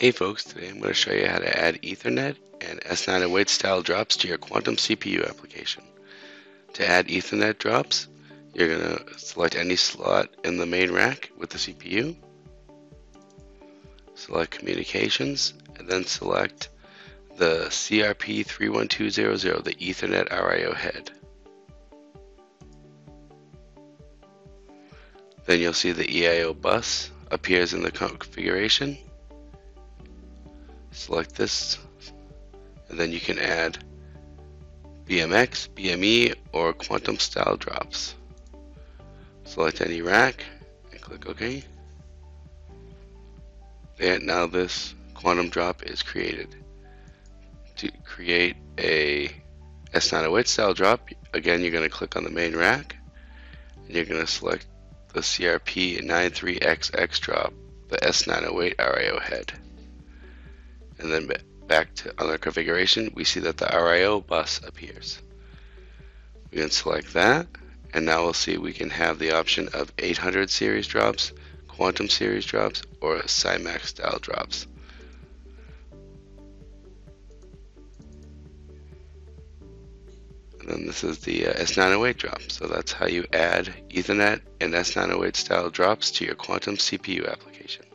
Hey folks, today I'm going to show you how to add Ethernet and S908 style drops to your Quantum CPU application. To add Ethernet drops, you're going to select any slot in the main rack with the CPU, select Communications, and then select the CRP31200, the Ethernet RIO Head. Then you'll see the EIO bus appears in the configuration. Select this, and then you can add BMX, BME, or Quantum style drops. Select any rack and click OK. And now this Quantum drop is created. To create a S908 style drop, again you're going to click on the main rack, and you're going to select the CRP93XX drop, the S908 RIO head. And then back to other configuration, we see that the RIO bus appears. We can select that, and now we'll see we can have the option of 800 series drops, Quantum series drops, or SIMAX style drops. And then this is the S908 drop. So that's how you add Ethernet and S908 style drops to your Quantum CPU application.